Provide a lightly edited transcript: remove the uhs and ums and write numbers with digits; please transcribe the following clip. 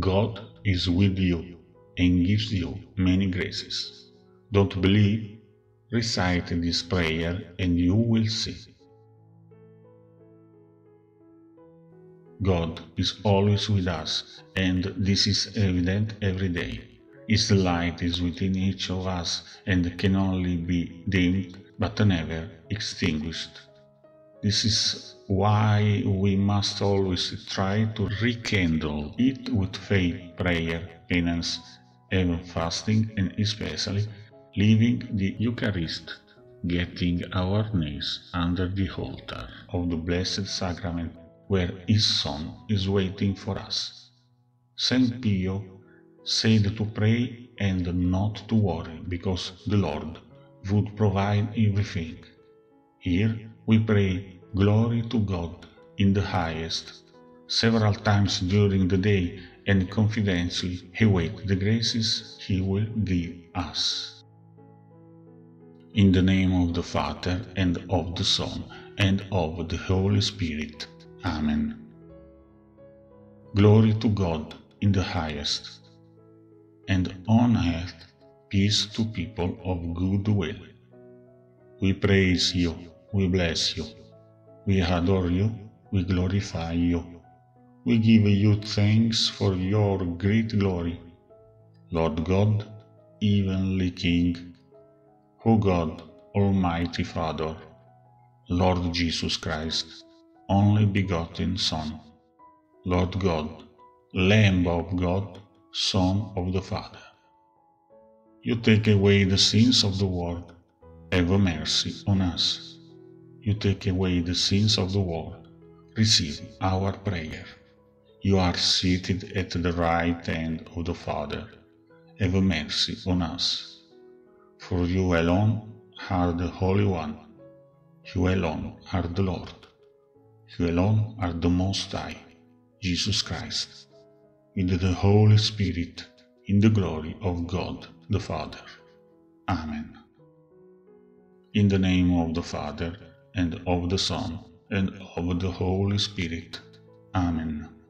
God is with you and gives you many graces. Don't believe? Recite this prayer and you will see. God is always with us, and this is evident every day. His light is within each of us and can only be dimmed but never extinguished. This is why we must always try to rekindle it with faith, prayer, penance, even fasting, and especially leaving the Eucharist, getting our knees under the altar of the Blessed Sacrament, where His Son is waiting for us. Saint Pio said to pray and not to worry, because the Lord would provide everything. Here we pray glory to God in the highest several times during the day and confidently await the graces He will give us. In the name of the Father, and of the Son, and of the Holy Spirit. Amen. Glory to God in the highest, and on earth peace to people of good will. We praise you, we bless you, we adore you, we glorify you. We give you thanks for your great glory, Lord God, Heavenly King, O God, Almighty Father, Lord Jesus Christ, only begotten Son, Lord God, Lamb of God, Son of the Father. You take away the sins of the world, have mercy on us. You take away the sins of the world, receive our prayer. You are seated at the right hand of the Father, have mercy on us. For you alone are the Holy One, you alone are the Lord, you alone are the Most High, Jesus Christ, with the Holy Spirit, in the glory of God the Father. Amen. In the name of the Father, and of the Son, and of the Holy Spirit. Amen.